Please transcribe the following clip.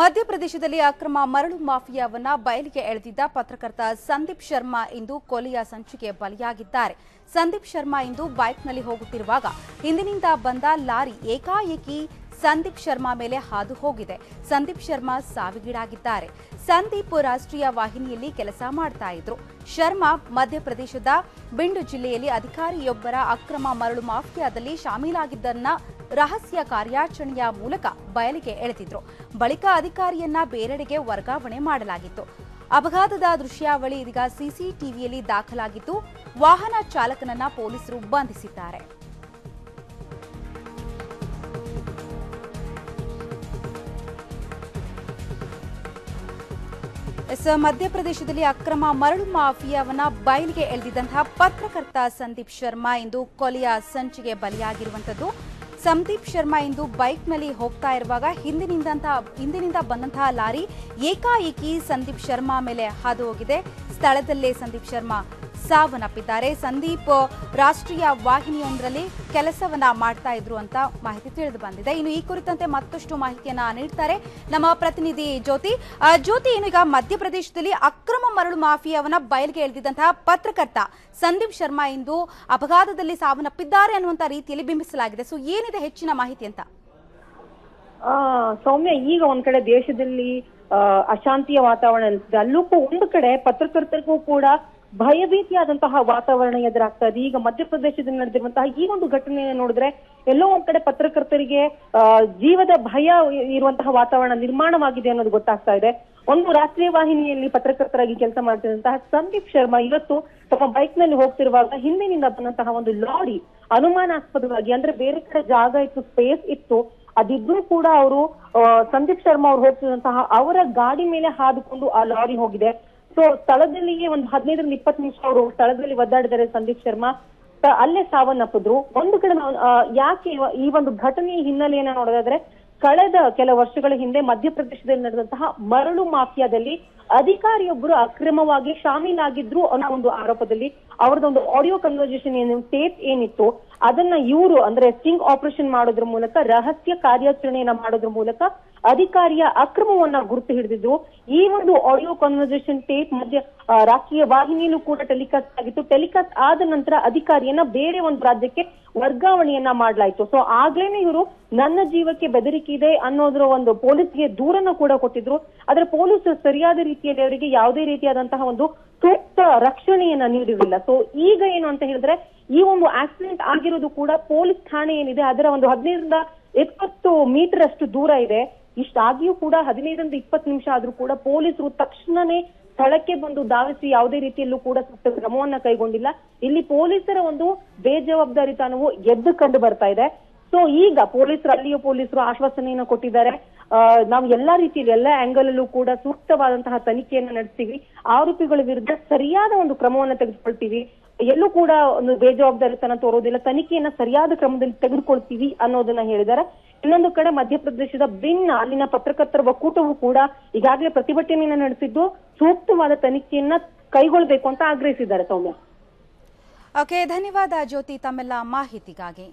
ಮಧ್ಯಪ್ರದೇಶದಲ್ಲಿ ಅಕ್ರಮ ಮರಳು ಮಾಫಿಯಾವನ್ನ ಬಯಲಿಗೆ ಎಳೆದಿದ್ದ ಪತ್ರಕರ್ತ ಸಂದೀಪ್ ಶರ್ಮಾ ಇಂದು ಕೊಲೆಯ ಸಂಚಿಕೆ ಬಲಿಯಾಗಿದ್ದಾರೆ. ಸಂದೀಪ್ ಶರ್ಮಾ ಇಂದು ಬೈಕ್ನಲ್ಲಿ ಹೋಗುತ್ತಿರುವಾಗ ಹಿಂದಿನಿಂದ ಬಂದ ಲಾರಿ ಏಕಾಏಕಿ ಸಂದೀಪ್ ಶರ್ಮಾ ಮೇಲೆ ಹಾದು ಹೋಗಿದೆ. ಸಂದೀಪ್ ಶರ್ಮಾ ಸಾವಿಗೀಡಾಗಿದ್ದಾರೆ. ಸಂದೀಪ್ ರಾಷ್ಟ್ರೀಯ ವಾಹಿನಿಯಲ್ಲಿ ಕೆಲಸ ಮಾಡ್ತಾ ಇದ್ರು. ಶರ್ಮಾ ಮಧ್ಯಪ್ರದೇಶದ ಬಿಂಡ್ ಜಿಲ್ಲೆಯಲ್ಲಿ ಅಧಿಕಾರಿಯೊಬ್ಬರ ಅಕ್ರಮ ಮರಳು ಮಾಫಿಯಾದಲ್ಲಿ ಶಾಮೀಲಾಗಿದ್ದನ್ನ ರಹಸ್ಯ ಕಾರ್ಯಾಚರಣೆಯ ಮೂಲಕ ಬಯಲಿಗೆ ಎಳೆದಿದ್ರು. ಬಳಿಕ ಅಧಿಕಾರಿಯನ್ನ ಬೇರೆಡೆಗೆ ವರ್ಗಾವಣೆ ಮಾಡಲಾಗಿತ್ತು. ಅಪಘಾತದ ದೃಶ್ಯಾವಳಿ ಇದೀಗ ಸಿಸಿಟಿವಿಯಲ್ಲಿ ದಾಖಲಾಗಿತ್ತು. ವಾಹನ ಚಾಲಕನನ್ನ ಪೊಲೀಸರು ಬಂಧಿಸಿದ್ದಾರೆ. ಮಧ್ಯಪ್ರದೇಶದಲ್ಲಿ ಅಕ್ರಮ ಮರಳು ಮಾಫಿಯಾವನ್ನ ಬಯಲಿಗೆ ಎಳೆದಿದ್ದಂತಹ ಪತ್ರಕರ್ತ ಸಂದೀಪ್ ಶರ್ಮಾ ಇಂದು ಕೊಲೆಯ ಸಂಚಿಗೆ ಬಲಿಯಾಗಿರುವಂತದ್ದು. ಸಂದೀಪ್ ಶರ್ಮಾ ಇಂದು ಬೈಕ್ನಲ್ಲಿ ಹೋಗ್ತಾ ಇರುವಾಗ ಹಿಂದಿನಿಂದ ಬಂದಂತಹ ಲಾರಿ ಏಕಾಏಕಿ ಸಂದೀಪ್ ಶರ್ಮಾ ಮೇಲೆ ಹಾದು ಹೋಗಿದೆ. ಸ್ಥಳದಲ್ಲೇ ಸಂದೀಪ್ ಶರ್ಮಾ ಸಾವನ್ನಪ್ಪಿದ್ದಾರೆ. ಸಂದೀಪ್ ರಾಷ್ಟ್ರೀಯ ವಾಹಿನಿಯೊಂದರಲ್ಲಿ ಕೆಲಸವನ್ನ ಮಾಡ್ತಾ ಇದ್ರು ಅಂತ ಮಾಹಿತಿ ತಿಳಿದು ಬಂದಿದೆ. ಇನ್ನು ಈ ಕುರಿತಂತೆ ಮತ್ತಷ್ಟು ಮಾಹಿತಿಯನ್ನ ನೀಡ್ತಾರೆ ನಮ್ಮ ಪ್ರತಿನಿಧಿ ಜ್ಯೋತಿ. ಜ್ಯೋತಿ, ಇನ್ನು ಈಗ ಮಧ್ಯಪ್ರದೇಶದಲ್ಲಿ ಅಕ್ರಮ ಮರಳು ಮಾಫಿಯಾವನ್ನ ಬಯಲಿಗೆ ಎಳೆದಿದ್ದಂತಹ ಪತ್ರಕರ್ತ ಸಂದೀಪ್ ಶರ್ಮಾ ಇಂದು ಅಪಘಾತದಲ್ಲಿ ಸಾವನ್ನಪ್ಪಿದ್ದಾರೆ ಅನ್ನುವಂತ ರೀತಿಯಲ್ಲಿ ಬಿಂಬಿಸಲಾಗಿದೆ. ಸೊ ಏನಿದೆ ಹೆಚ್ಚಿನ ಮಾಹಿತಿ ಅಂತ? ಸೌಮ್ಯ, ಈಗ ಒಂದ್ ಕಡೆ ದೇಶದಲ್ಲಿ ಅಶಾಂತಿಯ ವಾತಾವರಣ ಇದೆ, ಅಲ್ಲೂ ಒಂದು ಕಡೆ ಪತ್ರಕರ್ತರಿಗೂ ಕೂಡ ಭಯಭೀತಿಯಾದಂತಹ ವಾತಾವರಣ ಎದುರಾಗ್ತಾ ಇದೆ. ಈಗ ಮಧ್ಯಪ್ರದೇಶದಲ್ಲಿ ನಡೆದಿರುವಂತಹ ಈ ಒಂದು ಘಟನೆಯನ್ನು ನೋಡಿದ್ರೆ ಎಲ್ಲೋ ಒಂದ್ ಕಡೆ ಪತ್ರಕರ್ತರಿಗೆ ಜೀವದ ಭಯ ಇರುವಂತಹ ವಾತಾವರಣ ನಿರ್ಮಾಣವಾಗಿದೆ ಅನ್ನೋದು ಗೊತ್ತಾಗ್ತಾ ಇದೆ. ಒಂದು ರಾಷ್ಟ್ರೀಯ ವಾಹಿನಿಯಲ್ಲಿ ಪತ್ರಕರ್ತರಾಗಿ ಕೆಲಸ ಮಾಡ್ತಿರುವಂತಹ ಸಂದೀಪ್ ಶರ್ಮಾ ಇವತ್ತು ತಮ್ಮ ಬೈಕ್ ನಲ್ಲಿ ಹೋಗ್ತಿರುವಾಗ ಹಿಂದಿನಿಂದ ಬಂದಂತಹ ಒಂದು ಲಾರಿ ಅನುಮಾನಾಸ್ಪದವಾಗಿ, ಅಂದ್ರೆ ಬೇರೆ ಕಡೆ ಜಾಗ ಇತ್ತು, ಸ್ಪೇಸ್ ಇತ್ತು, ಅದಿದ್ರು ಕೂಡ ಅವರು ಸಂದೀಪ್ ಶರ್ಮಾ ಅವ್ರು ಹೋಗ್ತಿರುವಂತಹ ಅವರ ಗಾಡಿ ಮೇಲೆ ಹಾದುಕೊಂಡು ಆ ಲಾರಿ ಹೋಗಿದೆ. ಸೊ ಸ್ಥಳದಲ್ಲಿಯೇ ಒಂದು 15 ನಿಂದ 20 ನಿಮಿಷ ಅವರು ಸ್ಥಳದಲ್ಲಿ ಒದ್ದಾಡಿದರೆ ಸಂದೀಪ್ ಶರ್ಮಾ ಅಲ್ಲೇ ಸಾವನ್ನಪ್ಪಿದ್ರು. ಒಂದು ಕಡೆ ಯಾಕೆ ಈ ಒಂದು ಘಟನೆಯ ಹಿನ್ನೆಲೆಯನ್ನ ನೋಡೋದಾದ್ರೆ, ಕಳೆದ ಕೆಲ ವರ್ಷಗಳ ಹಿಂದೆ ಮಧ್ಯಪ್ರದೇಶದಲ್ಲಿ ನಡೆದಂತಹ ಮರಳು ಮಾಫಿಯಾದಲ್ಲಿ ಅಧಿಕಾರಿಯೊಬ್ಬರು ಅಕ್ರಮವಾಗಿ ಶಾಮೀಲಾಗಿದ್ರು ಅನ್ನೋ ಒಂದು ಆರೋಪದಲ್ಲಿ ಅವರದೊಂದು ಆಡಿಯೋ ಕನ್ವರ್ಸೇಷನ್ ಟೇಪ್ ಏನಿತ್ತು ಅದನ್ನ ಇವರು ಅಂದ್ರೆ ಸ್ಟಿಂಗ್ ಆಪರೇಷನ್ ಮಾಡೋದ್ರ ಮೂಲಕ, ರಹಸ್ಯ ಕಾರ್ಯಾಚರಣೆಯನ್ನ ಮಾಡೋದ್ರ ಮೂಲಕ ಅಧಿಕಾರಿಯ ಅಕ್ರಮವನ್ನ ಗುರುತು ಹಿಡಿದಿದ್ರು. ಈ ಒಂದು ಆಡಿಯೋ ಕನ್ವರ್ಸೇಷನ್ ಟೇಪ್ ಮಧ್ಯ ರಾಷ್ಟ್ರೀಯ ವಾಹಿನಿಯಲ್ಲೂ ಕೂಡ ಟೆಲಿಕಾಸ್ಟ್ ಆಗಿತ್ತು. ಟೆಲಿಕಾಸ್ಟ್ ಆದ ನಂತರ ಅಧಿಕಾರಿಯನ್ನ ಬೇರೆ ಒಂದು ರಾಜ್ಯಕ್ಕೆ ವರ್ಗಾವಣೆಯನ್ನ ಮಾಡಲಾಯಿತು. ಸೊ ಆಗ್ಲೇನೆ ಇವರು ನನ್ನ ಜೀವಕ್ಕೆ ಬೆದರಿಕೆ ಇದೆ ಅನ್ನೋದ್ರ ಒಂದು ಪೊಲೀಸ್ಗೆ ದೂರನ್ನ ಕೂಡ ಕೊಟ್ಟಿದ್ರು. ಆದ್ರೆ ಪೊಲೀಸ್ ಸರಿಯಾದ ರೀತಿಯಲ್ಲಿ ಅವರಿಗೆ ಯಾವುದೇ ರೀತಿಯಾದಂತಹ ಒಂದು ಸೂಕ್ತ ರಕ್ಷಣೆಯನ್ನ ನೀಡಿರಲಿಲ್ಲ. ಸೊ ಈಗ ಏನು ಅಂತ ಹೇಳಿದ್ರೆ, ಈ ಒಂದು ಆಕ್ಸಿಡೆಂಟ್ ಆಗಿರೋದು ಕೂಡ ಪೊಲೀಸ್ ಠಾಣೆ ಏನಿದೆ ಅದರ ಒಂದು 15 ರಿಂದ 20 ಮೀಟರ್ ಅಷ್ಟು ದೂರ ಇದೆ. ಇಷ್ಟಾಗಿಯೂ ಕೂಡ 15ರಿಂದ 20 ನಿಮಿಷ ಆದ್ರೂ ಕೂಡ ಪೊಲೀಸರು ತಕ್ಷಣನೇ ಸ್ಥಳಕ್ಕೆ ಬಂದು ಧಾವಿಸಿ ಯಾವುದೇ ರೀತಿಯಲ್ಲೂ ಕೂಡ ಸೂಕ್ತ ಕ್ರಮವನ್ನ ಕೈಗೊಂಡಿಲ್ಲ. ಇಲ್ಲಿ ಪೊಲೀಸರ ಒಂದು ಬೇಜವಾಬ್ದಾರಿತನವು ಎದ್ದು ಕಂಡು ಬರ್ತಾ ಇದೆ. ಸೊ ಈಗ ಅಲ್ಲಿಯ ಪೊಲೀಸರು ಆಶ್ವಾಸನೆಯನ್ನು ಕೊಟ್ಟಿದ್ದಾರೆ. ನಾವು ಎಲ್ಲಾ ರೀತಿಯಲ್ಲಿ ಎಲ್ಲಾ ಆಂಗಲ್ ಅಲ್ಲೂ ಕೂಡ ಸೂಕ್ತವಾದಂತಹ ತನಿಖೆಯನ್ನು ನಡೆಸ್ತೀವಿ, ಆರೋಪಿಗಳ ವಿರುದ್ಧ ಸರಿಯಾದ ಒಂದು ಕ್ರಮವನ್ನು ತೆಗೆದುಕೊಳ್ತೀವಿ, ಎಲ್ಲೂ ಕೂಡ ಒಂದು ಬೇಜವಾಬ್ದಾರಿತನ ತೋರೋದಿಲ್ಲ, ತನಿಖೆಯನ್ನ ಸರಿಯಾದ ಕ್ರಮದಲ್ಲಿ ತೆಗೆದುಕೊಳ್ತೀವಿ ಅನ್ನೋದನ್ನ ಹೇಳಿದ್ದಾರೆ. ಇನ್ನೊಂದು ಕಡೆ ಮಧ್ಯಪ್ರದೇಶದ ಭಿನ್ನ ಅಲ್ಲಿನ ಪತ್ರಕರ್ತರ ಒಕ್ಕೂಟವೂ ಕೂಡ ಈಗಾಗಲೇ ಪ್ರತಿಭಟನೆಯನ್ನ ನಡೆಸಿದ್ದು, ಸೂಕ್ತವಾದ ತನಿಖೆಯನ್ನ ಕೈಗೊಳ್ಳಬೇಕು ಅಂತ ಆಗ್ರಹಿಸಿದ್ದಾರೆ. ಸೌಮ್ಯ, ಓಕೆ, ಧನ್ಯವಾದ ಜ್ಯೋತಿ ತಮ್ಮೆಲ್ಲ ಮಾಹಿತಿಗಾಗಿ.